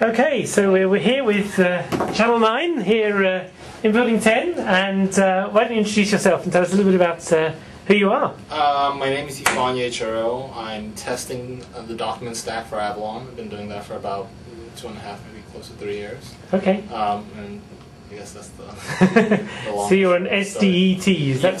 Okay, so we're here with Channel 9 here in Building 10, and why don't you introduce yourself and tell us a little bit about who you are? My name is Ifeanyi Echeruo. I'm testing the document stack for Avalon. I've been doing that for about 2.5, maybe close to 3 years. Okay. And I guess that's the So you're an SDET, is that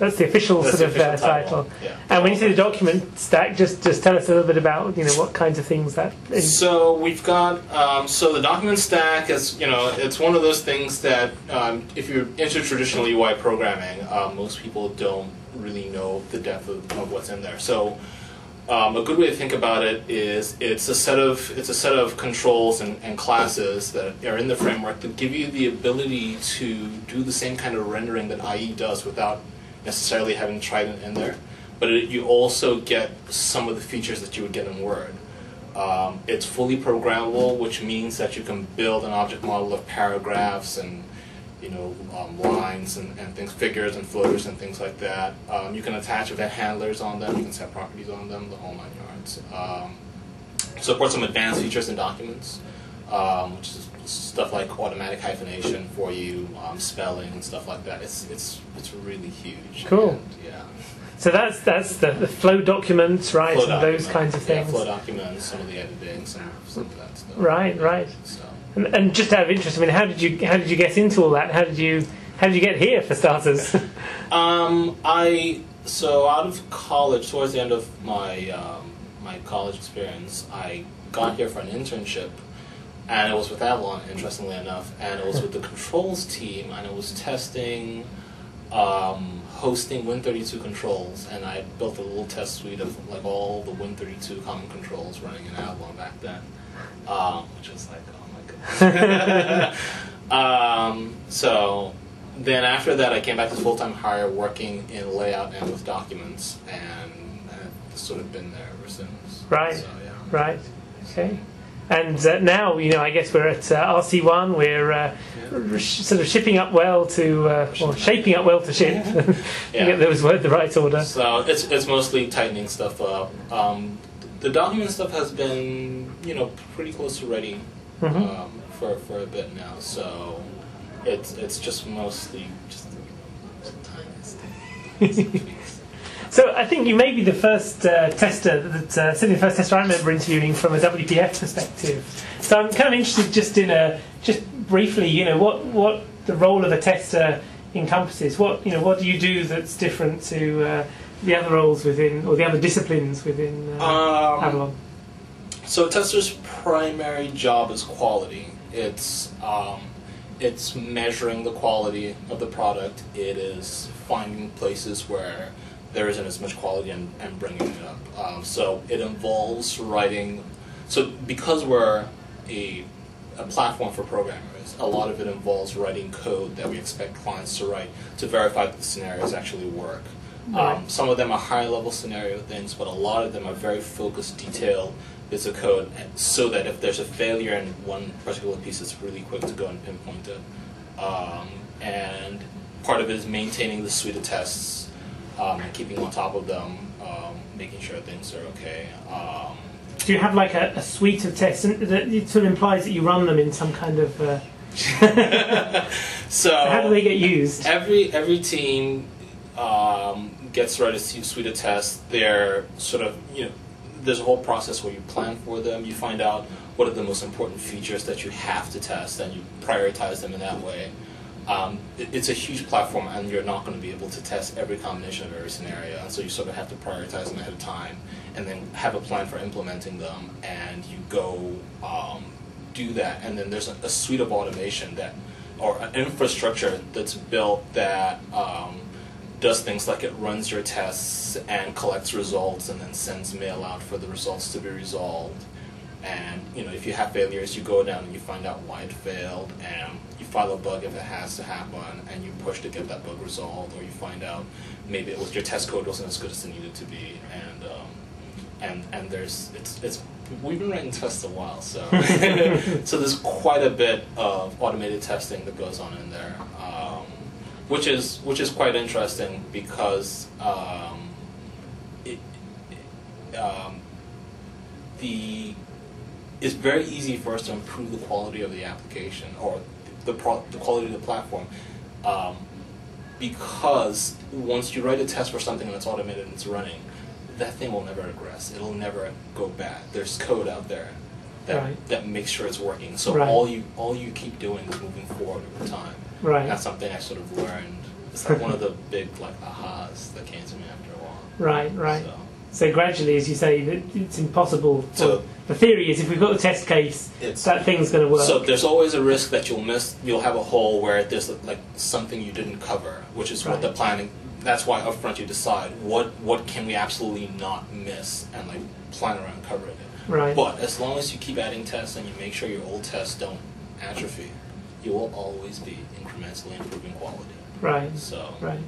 that's the official title? Yeah. And when you say the document stack, just tell us a little bit about what kinds of things that is. So we've got so the document stack is it's one of those things that if you're into traditional UI programming, most people don't really know the depth of what's in there. So a good way to think about it is it's a set of controls and classes that are in the framework that give you the ability to do the same kind of rendering that IE does without necessarily having Trident in there, but you also get some of the features that you would get in Word. It's fully programmable, which means that you can build an object model of paragraphs and lines and things, figures and floaters and things like that. You can attach event handlers on them, you can set properties on them, the whole 9 yards. Support some advanced features in documents, which is stuff like automatic hyphenation for you, spelling and stuff like that. It's really huge. Cool. And, yeah. So that's the flow documents, right? Flow documents, those kinds of things. Yeah, flow documents, some of the editing, some of that stuff. Right, right. So. And just out of interest, I mean, how did you get into all that? How did you get here, for starters? So out of college, towards the end of my my college experience, I got here for an internship, and it was with Avalon, interestingly enough, and it was with the controls team, and it was testing hosting Win32 controls, and I built a little test suite of like all the Win32 common controls running in Avalon back then, which was like. So then after that I came back to full-time hire working in layout and with documents, and I've sort of been there ever since. Right, so, yeah. Right, okay. And now, I guess we're at RC1, we're sort of shipping up well to, or shaping up well to ship. Yeah. Get those words the right order. So it's mostly tightening stuff up. The document stuff has been, pretty close to ready. Mm-hmm. For a bit now, so it's just mostly just So I think you may be the first tester that certainly the first tester I remember interviewing from a WPF perspective. So I'm kind of interested just in just briefly, what the role of a tester encompasses. What do you do that's different to the other roles within, or the other disciplines within Avalon? So a tester's primary job is quality. It's measuring the quality of the product. It is finding places where there isn't as much quality and bringing it up. So it involves writing. So because we're a platform for programmers, a lot of it involves writing code that we expect clients to write to verify that the scenarios actually work. Right. Some of them are high-level scenario things, but a lot of them are very focused, detailed. It's a code so that if there's a failure in one particular piece, it's really quick to go and pinpoint it. And part of it is maintaining the suite of tests and keeping on top of them, making sure things are okay. Do you have like a suite of tests? And it sort of implies that you run them in some kind of... So how do they get used? Every team gets to write a suite of tests. They're sort of, there's a whole process where you plan for them, you find out what are the most important features that you have to test, and you prioritize them in that way. It's a huge platform, and you're not going to be able to test every combination of every scenario, and so you sort of have to prioritize them ahead of time, and then have a plan for implementing them, and you go do that. And then there's a suite of automation or an infrastructure that's built that does things like it runs your tests and collects results and then sends mail out for the results to be resolved. And if you have failures, you go down and you find out why it failed, and you file a bug if it has to happen, and you push to get that bug resolved, or you find out maybe it was your test code wasn't as good as it needed to be. And we've been writing tests a while, so so there's quite a bit of automated testing that goes on in there. Which is quite interesting because it's very easy for us to improve the quality of the application or the quality of the platform, because once you write a test for something and it's automated and it's running, that thing will never regress. It'll never go bad. There's code out there that that makes sure it's working. So all you keep doing is moving forward over time. Right. That's something I sort of learned. It's like one of the big ahas that came to me after a while. Right. So gradually, as you say, it's impossible. So the theory is, if we've got a test case, that thing's going to work. So there's always a risk that you'll miss. You'll have a hole where there's like something you didn't cover, which is what the planning. That's why upfront you decide what can we absolutely not miss and like plan around covering it. Right. But as long as you keep adding tests and you make sure your old tests don't atrophy, you will always be incrementally improving quality. Right. So yeah.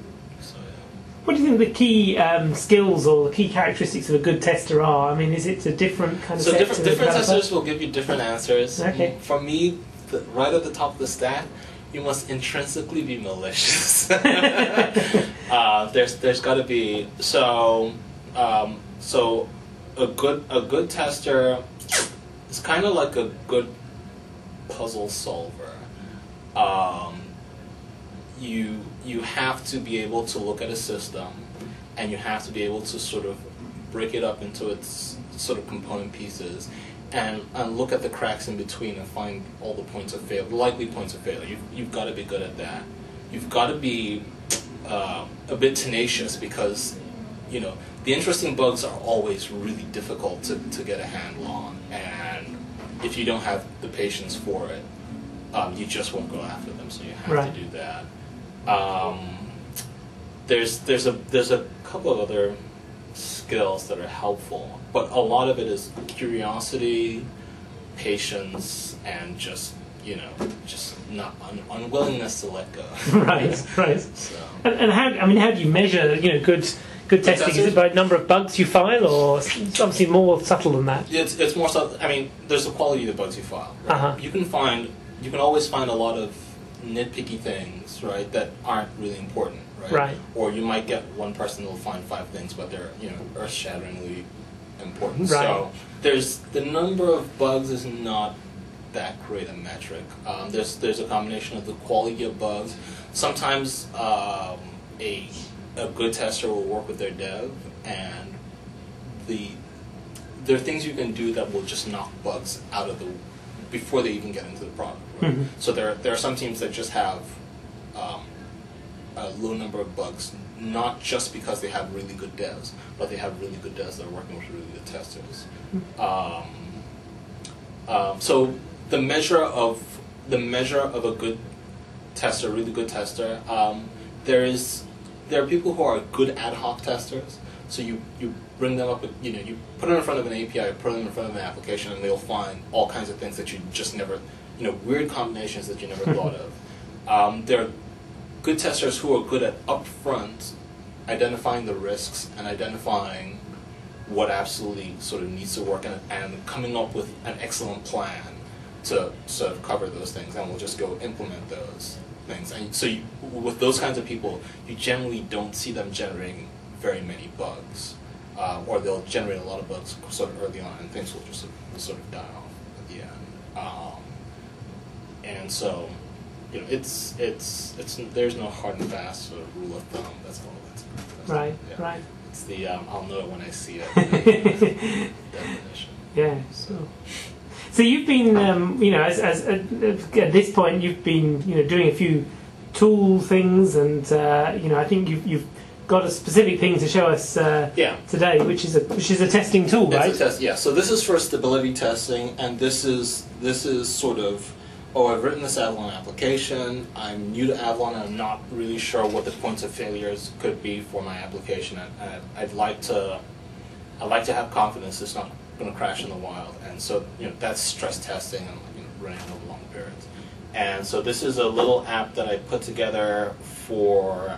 What do you think the key skills or the key characteristics of a good tester are? I mean, is it a different kind of? So different testers will give you different answers. Okay. For me, right at the top of the stack, you must intrinsically be malicious. There's got to be so a good tester is kind of like a good puzzle solver. You have to be able to look at a system, and you have to be able to sort of break it up into its sort of component pieces, and look at the cracks in between and find all the points of failure, likely points of failure. You've got to be good at that. You've got to be a bit tenacious, because you know the interesting bugs are always really difficult to get a handle on, and if you don't have the patience for it, you just won't go after them. So you have to do that. There's a couple of other skills that are helpful, but a lot of it is curiosity, patience, and unwillingness to let go. Right. So. And how do you measure good testing? Is it by number of bugs you file, or it's obviously more subtle than that? It's more subtle. I mean, there's the quality of the bugs you file. Right? You can always find a lot of nitpicky things, right, that aren't really important, right? Right. Or you might get one person who'll find 5 things, but they're earth-shatteringly important. Right. So there's the number of bugs is not that great a metric. There's a combination of the quality of bugs. Sometimes a good tester will work with their dev, and there are things you can do that will just knock bugs out of the before they even get into the product. Right? Mm-hmm. So there are some teams that just have a low number of bugs, not just because they have really good devs, but they have really good devs that are working with really good testers. Mm-hmm. So the measure of a good tester, really good tester, there are people who are good ad hoc testers. So you bring them up, you put them in front of an API, put them in front of an application, and they'll find all kinds of things that you just never, weird combinations that you never thought of. There are good testers who are good at upfront identifying the risks and identifying what absolutely sort of needs to work and coming up with an excellent plan to sort of cover those things, and we'll just go implement those things. And so with those kinds of people, you generally don't see them generating very many bugs, or they'll generate a lot of bugs sort of early on, and things will just sort of die off at the end. And so, there's no hard and fast sort of rule of thumb. That's all that's right. It's the I'll know it when I see it definition. Yeah. So you've been at this point you've been doing a few tool things, and I think you've got a specific thing to show us today, which is a testing tool, right? It's a test, yeah. So this is for stability testing, and this is sort of, I've written this Avalon application. I'm new to Avalon, and I'm not really sure what the points of failures could be for my application. I'd like to have confidence it's not going to crash in the wild, and so that's stress testing and running over long periods. And so this is a little app that I put together for.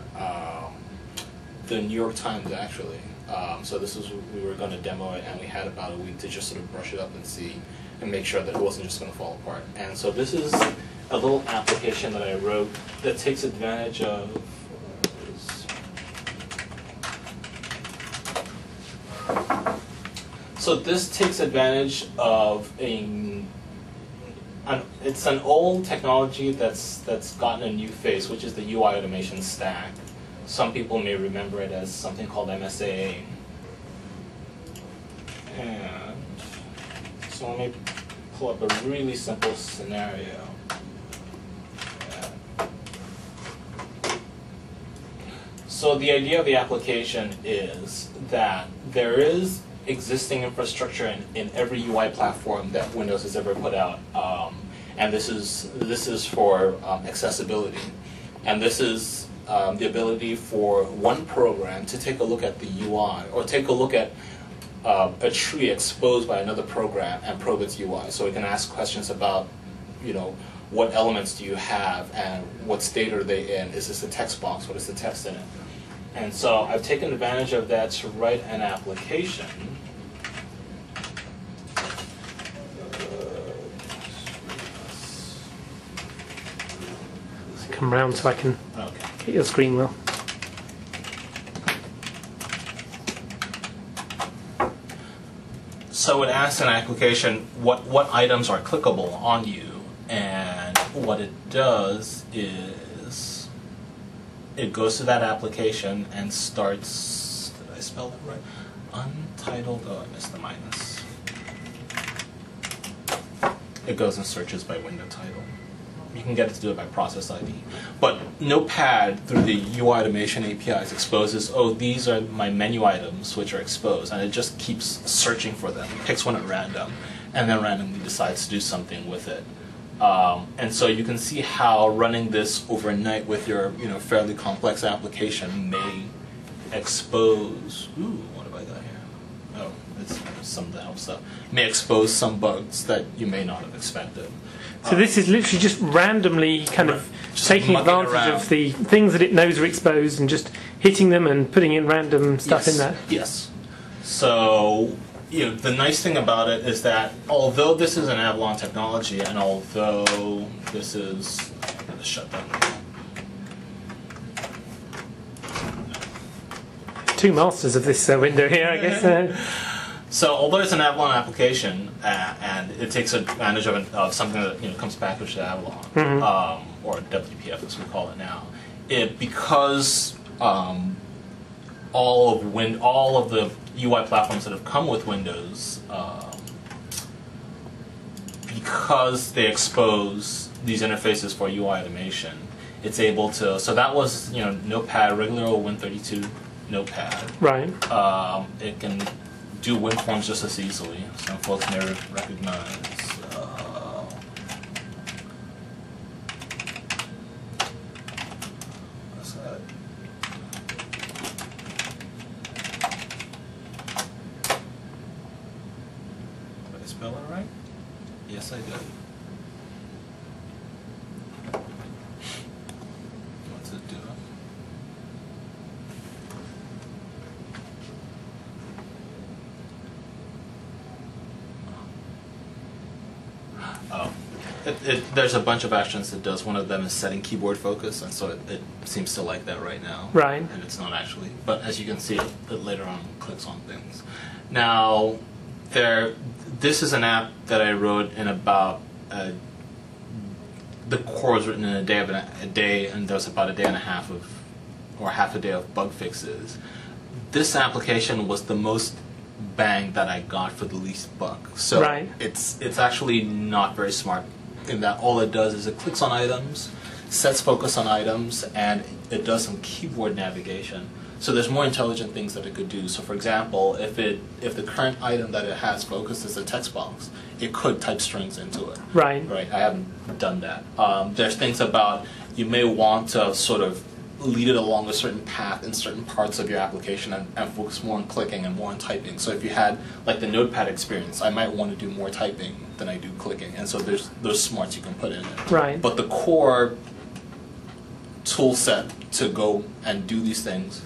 The New York Times, actually. So this was, we were going to demo it, and we had about a week to just sort of brush it up and see and make sure that it wasn't just going to fall apart. And so this is a little application that I wrote that takes advantage of So this takes advantage of it's an old technology that's gotten a new face, which is the UI automation stack. Some people may remember it as something called MSAA. And so let me pull up a really simple scenario. So the idea of the application is that there is existing infrastructure in every UI platform that Windows has ever put out, and this is for accessibility, and this is the ability for one program to take a look at the UI or take a look at a tree exposed by another program and probe its UI. So it can ask questions about, you know, what elements do you have and what state are they in? Is this a text box? What is the text in it? And so I've taken advantage of that to write an application. Come round so I can hit your screen well. So it asks an application what items are clickable on you, and what it does is it goes to that application and starts, did I spell that right? Untitled, oh, I missed the minus. It goes and searches by window title. You can get it to do it by process ID. But Notepad, through the UI automation APIs, exposes, oh, these are my menu items which are exposed, and it just keeps searching for them, picks one at random, and then randomly decides to do something with it. And so you can see how running this overnight with your, you know, fairly complex application may expose. Ooh, what have I got here? Oh, it's some of the help stuff. May expose some bugs that you may not have expected. So this is literally just randomly kind of taking advantage of the things that it knows are exposed and just hitting them and putting in random stuff in that. Yes. So, you know, the nice thing about it is that although this is an Avalon technology, and although this is, I'm going to shut that down. Two masters of this window here, I guess. So although it's an Avalon application, and it takes advantage of something that, you know, comes packaged to Avalon, or WPF as we call it now, because all of the UI platforms that have come with Windows, because they expose these interfaces for UI automation, it's able to. So that was, you know, Notepad, regular old Win32 Notepad. Right. It can do WinForms just as easily. Some folks may recognize. Yes, I did. What's it doing? Oh, there's a bunch of actions it does. One of them is setting keyboard focus, and so it seems to like that right now. Right. And it's not actually, but as you can see, it later on clicks on things. Now, this is an app that I wrote in about, the core was written in a day, and there was about a day and a half of, or half a day of bug fixes. This application was the most bang that I got for the least buck. So right. It's actually not very smart in that all it does is it clicks on items, sets focus on items, and it does some keyboard navigation. So there's more intelligent things that it could do. So for example, if the current item that it has focused is a text box, it could type strings into it. Right. Right. I haven't done that. There's things about you may want to sort of lead it along a certain path in certain parts of your application and focus more on clicking and more on typing. So if you had like the Notepad experience, I might want to do more typing than I do clicking. And so there's those smarts you can put in it. Right. But the core tool set to go and do these things,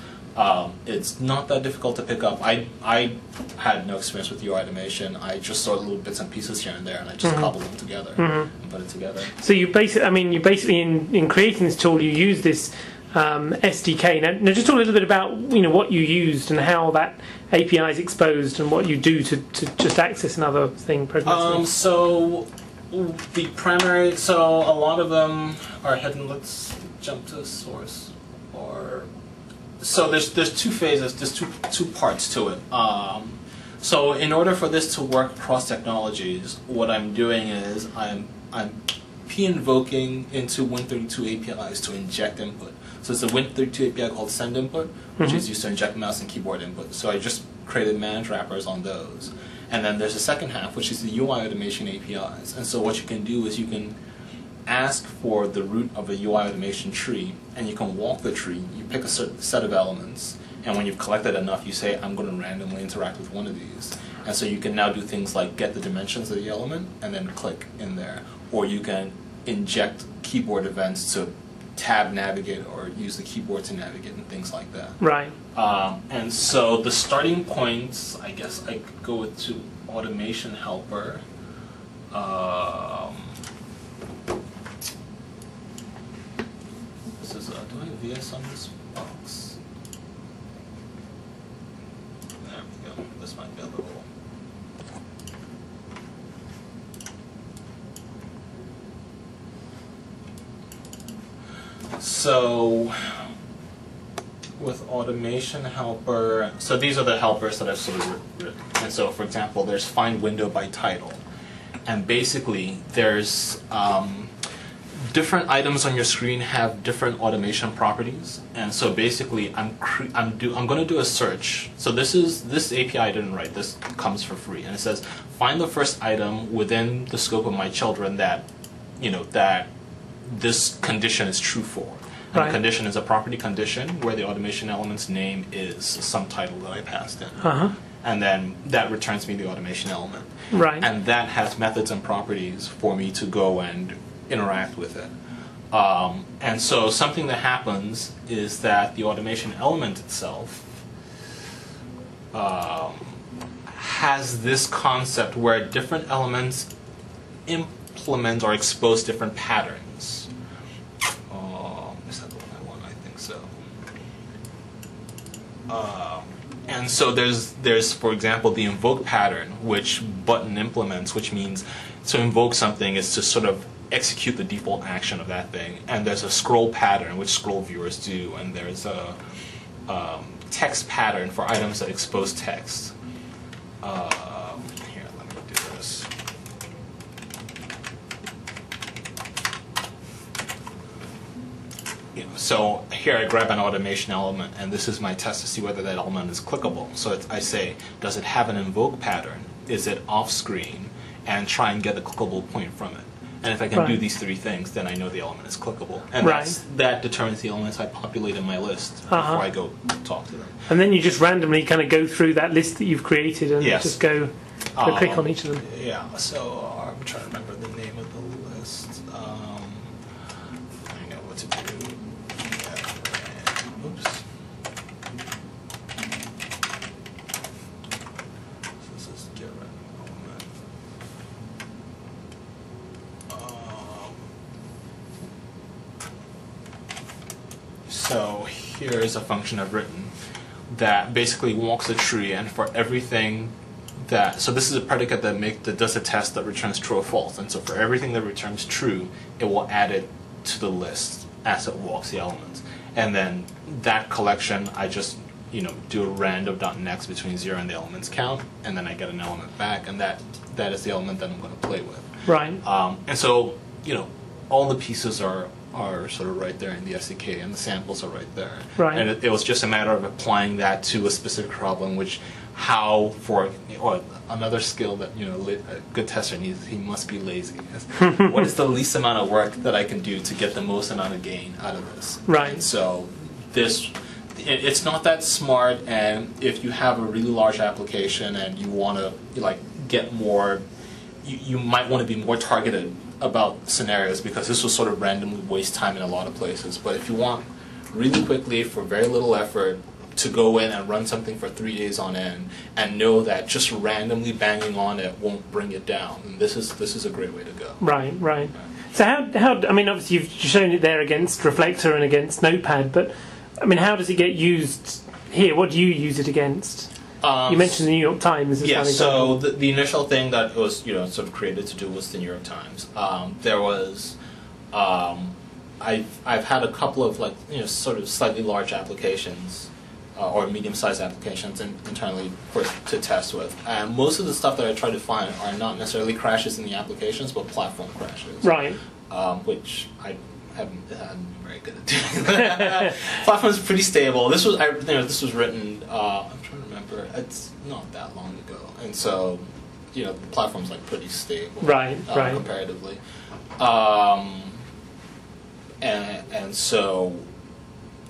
it's not that difficult to pick up. I had no experience with UI automation. I just saw little bits and pieces here and there, and I just cobbled them together and put it together. So you basically, in creating this tool, you use this SDK. Now just talk a little bit about what you used and how that API is exposed and what you do to just access another thing. So the primary, a lot of them are hidden. Let's jump to source. So there's two phases. There's two parts to it. So in order for this to work across technologies, what I'm doing is I'm P invoking into Win32 APIs to inject input. So it's a Win32 API called SendInput, which is used to inject mouse and keyboard input. So I just created managed wrappers on those. And then there's the second half, which is the UI automation APIs. And so what you can do is you can ask for the root of a UI automation tree, and you can walk the tree. You pick a certain set of elements, and when you've collected enough, you say, I'm going to randomly interact with one of these. And so you can now do things like get the dimensions of the element and then click in there. Or you can inject keyboard events to tab navigate or use the keyboard to navigate and things like that. Right. And so the starting points, I guess I could go with to automation helper. This is, do I have VS on this box? There we go. This might be a little. So with automation helper, so these are the helpers that I've sort of written. And so, for example, there's find window by title. And basically, there's different items on your screen have different automation properties. And so basically, I'm going to do a search. So this API I didn't write. This comes for free. And it says, find the first item within the scope of my children that, that this condition is true for. And the condition is a property condition where the automation element's name is some title that I passed in. And then that returns me the automation element. And that has methods and properties for me to go and interact with it. And so something that happens is that the automation element itself has this concept where different elements implement or expose different patterns. And so there's for example the invoke pattern, which button implements, which means to invoke something is to sort of execute the default action of that thing. And there's a scroll pattern, which scroll viewers do, and there's a text pattern for items that expose text. Here, let me do this. So here I grab an automation element, and this is my test to see whether that element is clickable. So I say, does it have an invoke pattern? Is it off screen? And try and get a clickable point from it. And if I can do these three things, then I know the element is clickable. And that determines the elements I populate in my list before I go talk to them. And then you just randomly kind of go through that list that you've created and just go click on each of them. Yeah, so I'm trying to remember the name of the list. I know what to do. So here is a function I've written that basically walks a tree, and for everything that, so this is a predicate that does a test that returns true or false, and so for everything that returns true, it will add it to the list as it walks the elements. And then that collection, I just do a random.next between 0 and the element's count, and then I get an element back, and that is the element that I'm going to play with. And so all the pieces are sort of right there in the SDK, and the samples are right there. And it was just a matter of applying that to a specific problem, which or another skill that a good tester needs, he must be lazy. What is the least amount of work that I can do to get the most amount of gain out of this? And so it's not that smart, and if you have a really large application and you want to get more, you might want to be more targeted about scenarios, because this will sort of randomly waste time in a lot of places. But if you want really quickly, for very little effort, to go in and run something for 3 days on end and know that just randomly banging on it won't bring it down, and this is a great way to go. So how I mean, obviously you've shown it there against Reflector and against Notepad, but I mean, how does it get used here? What do you use it against? You mentioned the New York Times. Yeah, so the initial thing that was sort of created to do was the New York Times. There was I've had a couple of sort of slightly large applications or medium-sized applications internally to test with, and most of the stuff that I try to find are not necessarily crashes in the applications, but platform crashes. Right. Which I haven't been very good at doing. Platform's pretty stable. This was this was written. I'm trying to remember. It's not that long ago, and so the platform's like pretty stable. Right. Right. Comparatively. And so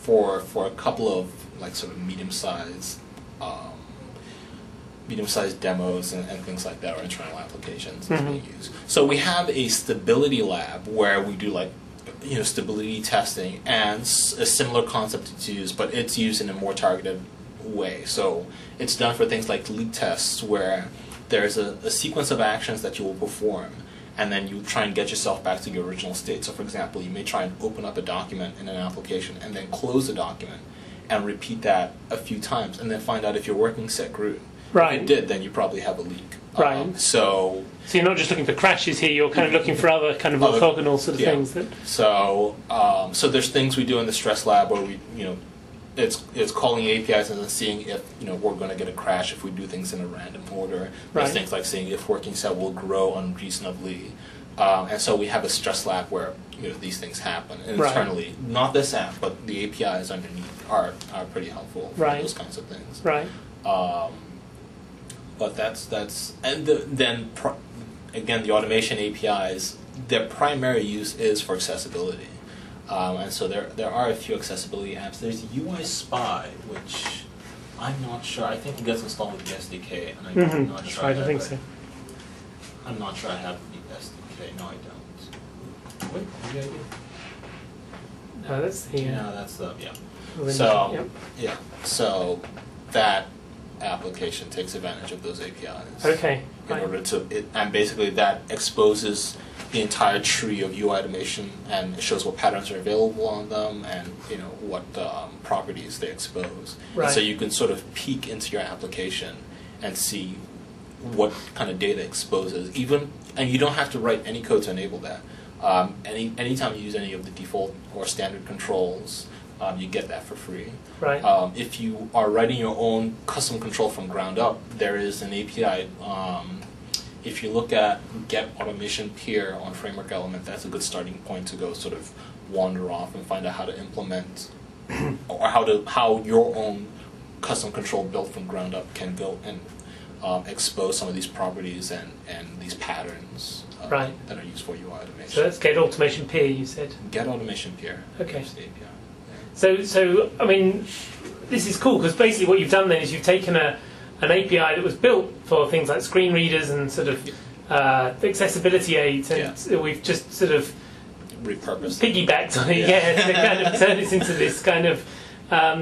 for a couple of sort of medium-sized demos and things like that, or internal applications that we use. So we have a stability lab where we do stability testing, and a similar concept is used, but it's used in a more targeted way. So it's done for things like leak tests, where there's a sequence of actions that you will perform, and then you try and get yourself back to your original state. So for example, you may try and open up a document in an application and then close the document, and repeat that a few times, and then find out if your working set grew. Right. If it did, then you probably have a leak. Right. So you're not just looking for crashes here; you're kind of looking for other kind of orthogonal sort of things. That... So there's things we do in the stress lab where we, it's calling APIs and then seeing if we're going to get a crash if we do things in a random order. There's things like seeing if working set will grow unreasonably. And so we have a stress lab where these things happen internally. Right. Not this app, but the APIs underneath are pretty helpful for those kinds of things. Right. But that's and then again the automation APIs, their primary use is for accessibility, and so there are a few accessibility apps. There's UI Spy, which I'm not sure. I think it gets installed with the SDK, and I'm not sure. I think so. I'm not sure I have the SDK. No, I don't. Wait, maybe I do. No, that's the... Yeah, that's the... Yeah. So that application takes advantage of those APIs. Okay. And basically that exposes the entire tree of UI automation, and it shows what patterns are available on them, and what properties they expose. Right. And so you can sort of peek into your application and see what kind of data exposes, and you don't have to write any code to enable that. Anytime you use any of the default or standard controls, you get that for free. Right. If you are writing your own custom control from ground up, there is an API. If you look at Get Automation Peer on Framework Element, that's a good starting point to go sort of wander off and find out how to implement or how your own custom control built from ground up can go and expose some of these properties and these patterns. That are used for UI automation. So that's Get Automation Peer, you said? Get Automation Peer. Okay. Yeah. So I mean, this is cool, because basically what you've done then is you've taken an API that was built for things like screen readers and sort of accessibility aids, and we've just sort of repurposed, piggybacked on it, and kind of turned it into this kind of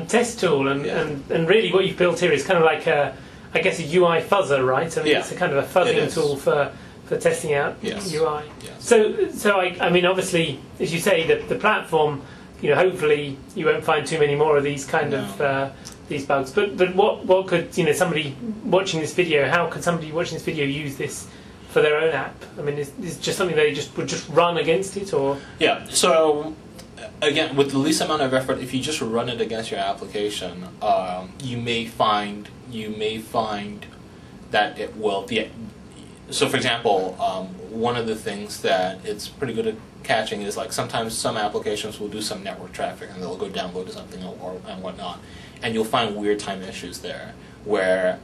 test tool, and really what you've built here is kind of like a UI fuzzer, right? I mean, it's a kind of a fuzzing tool for testing out UI. Yes. So I mean, obviously, as you say, the platform, hopefully you won't find too many more of these kind of these bugs. But what could somebody watching this video? How could somebody watching this video use this for their own app? I mean, is just something they would just run against it, or? Yeah. So again, with the least amount of effort, if you just run it against your application, you may find that it will be. So, for example, one of the things that it's pretty good at catching is sometimes some applications will do some network traffic and they'll go download to something and whatnot, and you'll find weird time issues there where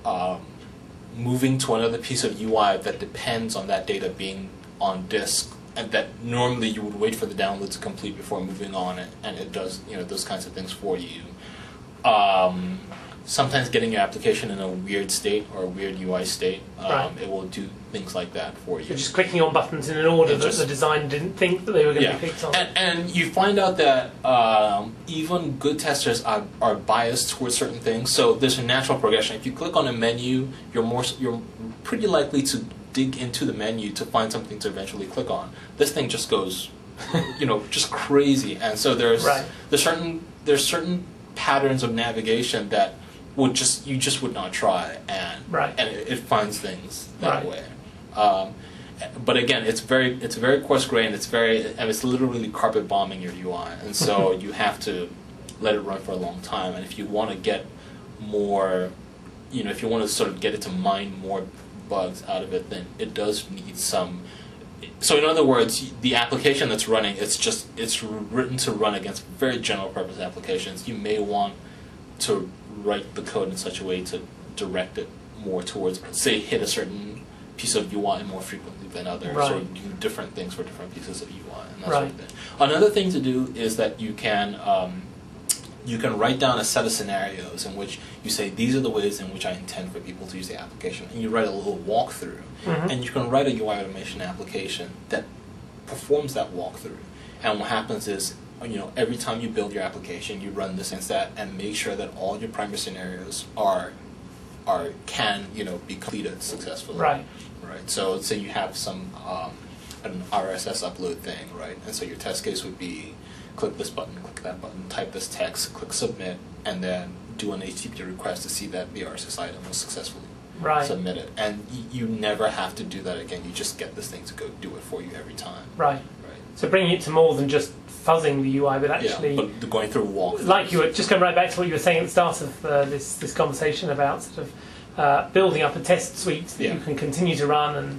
moving to another piece of UI that depends on that data being on disk, and that normally you would wait for the download to complete before moving on, and it does those kinds of things for you. Sometimes getting your application in a weird state or a weird UI state, it will do things like that for you. You're just clicking on buttons in an order that the design didn't think that they were going to be picked on. And you find out that even good testers are biased towards certain things. So there's a natural progression. If you click on a menu, you're pretty likely to dig into the menu to find something to eventually click on. This thing just goes, you know, just crazy. And so there's certain patterns of navigation that would just would not try, and it finds things that way. But again, it's very coarse grained. It's literally carpet bombing your UI, and so you have to let it run for a long time. And if you want to get more, you know, if you want to sort of get it to mine more bugs out of it, then it does need some. So in other words, the application that's running, it's written to run against very general purpose applications. You may want to write the code in such a way to direct it more towards, say, hit a certain piece of UI more frequently than others, or do different things for different pieces of UI, and that sort of thing. Another thing to do is that you can write down a set of scenarios in which you say, these are the ways in which I intend for people to use the application, and you write a little walkthrough, and you can write a UI automation application that performs that walkthrough. And what happens is, you know, every time you build your application, you run this and that, and make sure that all your primary scenarios can be completed successfully. So let's say you have some an RSS upload thing, and so your test case would be, click this button, click that button, type this text, click submit, and then do an HTTP request to see that the RSS item was successfully submitted. And you never have to do that again. You just get this thing to go do it for you every time. So bringing it to more than just fuzzing the UI, but actually but going through a walk. Like you were just going right back to what you were saying at the start of this conversation about sort of building up a test suite that you can continue to run and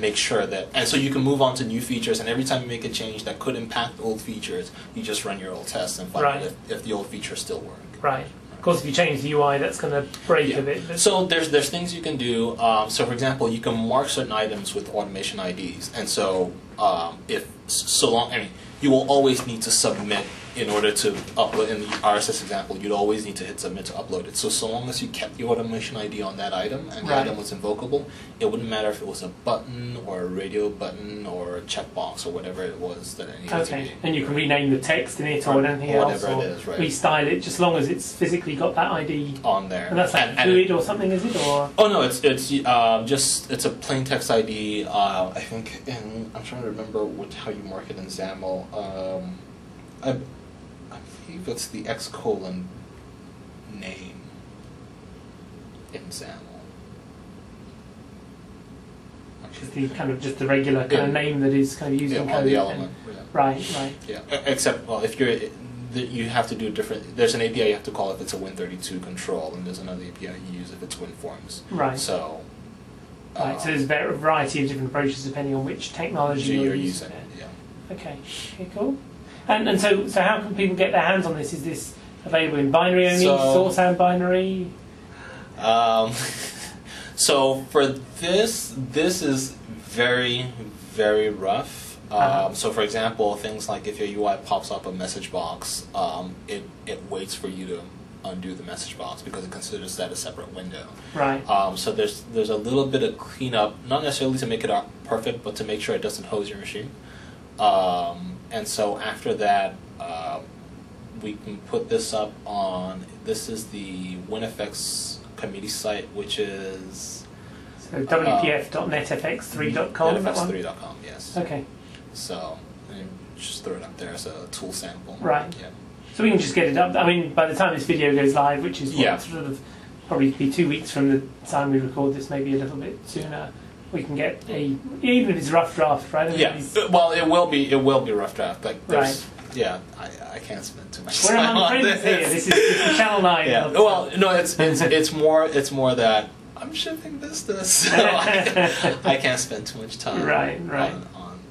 make sure that, and so you can move on to new features, and every time you make a change that could impact old features, you just run your old tests and find out if the old features still work. Of course, if you change the UI, that's going to break a bit. So there's things you can do. So for example, you can mark certain items with automation IDs, and so you will always need to submit in order to upload. In the RSS example, you'd always need to hit submit to upload it. So long as you kept the automation ID on that item and the item was invocable, it wouldn't matter if it was a button or a radio button or a checkbox or whatever it was that it needed to be. And you can rename the text in it or anything else, or whatever it is, restyle it, just as long as it's physically got that ID on there. And that's like GUID or something, is it? Or oh no, it's a plain text ID. I think, and I'm trying to remember how you mark it in XAML. I believe it's the : name in XAML. Just the kind of just the regular kind of name that is kind of using code on the element. Except, well, if you're, you have to do different. There's an API you have to call if it's a Win32 control, and there's another API you use if it's WinForms. So. So there's a variety of different approaches depending on which technology you're using. Okay, cool. And so how can people get their hands on this? Is this available in binary only, source and binary? So for this is very, very rough. So for example, things like if your UI pops up a message box, it waits for you to undo the message box because it considers that a separate window. So there's a little bit of cleanup, not necessarily to make it perfect, but to make sure it doesn't hose your machine. And so after that, we can put this up on, this is the WinFX committee site, which is... So WPF.netFX3.com? NetFX3.com, yes. So just throw it up there as a tool sample. So we can just get it up. I mean, by the time this video goes live, which is sort of probably be 2 weeks from the time we record this, maybe a little bit sooner, we can get a, even if it's rough draft, well, it will be rough draft. Like I can't spend too much time on this. This is Channel 9. Well, no, it's more that I'm shipping business, so I can't spend too much time. On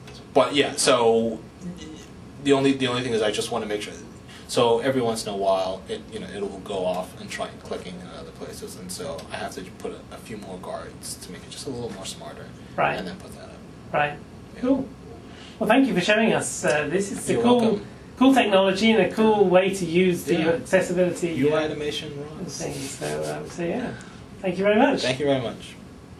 this. But so the only thing is I just want to make sure. So every once in a while, it will go off and try clicking in other places, and so I have to put a few more guards to make it just a little more smarter, and then put that up. Cool. Well, thank you for showing us this. It's a cool technology and a cool way to use the accessibility UI automation runs. So yeah, thank you very much.